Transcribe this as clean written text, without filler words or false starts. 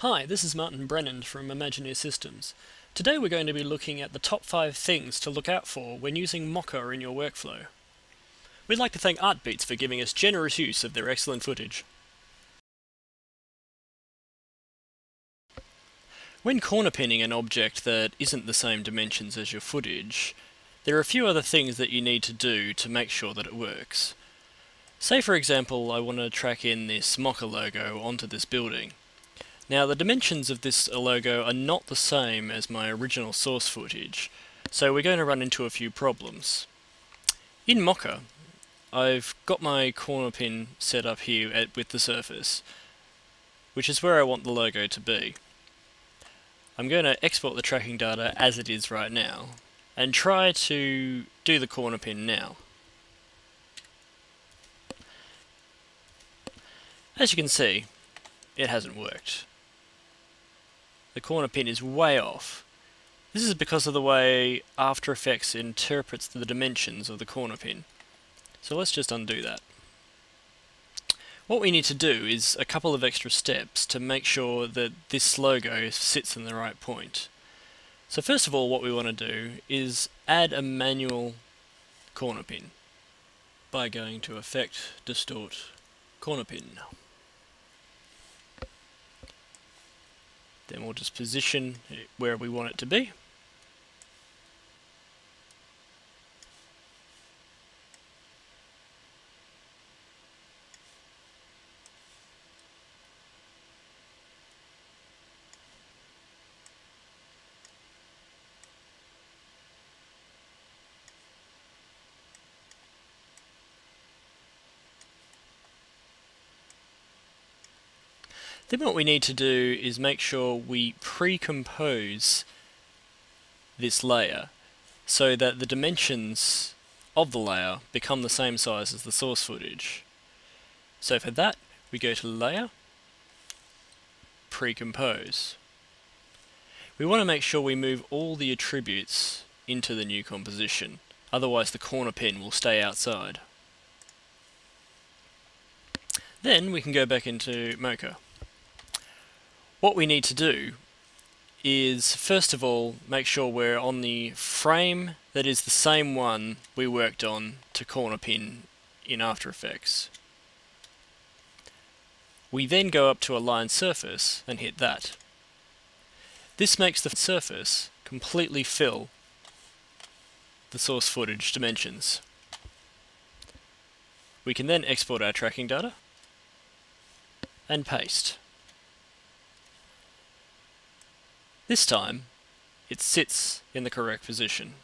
Hi, this is Martin Brennan from Imagineer Systems. Today we're going to be looking at the top 5 things to look out for when using Mocha in your workflow. We'd like to thank Artbeats for giving us generous use of their excellent footage. When corner pinning an object that isn't the same dimensions as your footage, there are a few other things that you need to do to make sure that it works. Say for example I want to track in this Mocha logo onto this building. Now the dimensions of this logo are not the same as my original source footage, so we're going to run into a few problems. In Mocha, I've got my corner pin set up here with the surface, which is where I want the logo to be. I'm going to export the tracking data as it is right now, and try to do the corner pin now. As you can see, it hasn't worked. The corner pin is way off. This is because of the way After Effects interprets the dimensions of the corner pin. So let's just undo that. What we need to do is a couple of extra steps to make sure that this logo sits in the right point. So first of all, what we want to do is add a manual corner pin by going to Effect, Distort, Corner Pin. Then we'll just position it where we want it to be. Then what we need to do is make sure we pre-compose this layer so that the dimensions of the layer become the same size as the source footage. So for that, we go to Layer, Pre-compose. We want to make sure we move all the attributes into the new composition, otherwise the corner pin will stay outside. Then we can go back into Mocha. What we need to do is, first of all, make sure we're on the frame that is the same one we worked on to corner pin in After Effects. We then go up to Align Surface and hit that. This makes the surface completely fill the source footage dimensions. We can then export our tracking data and paste. This time, it sits in the correct position.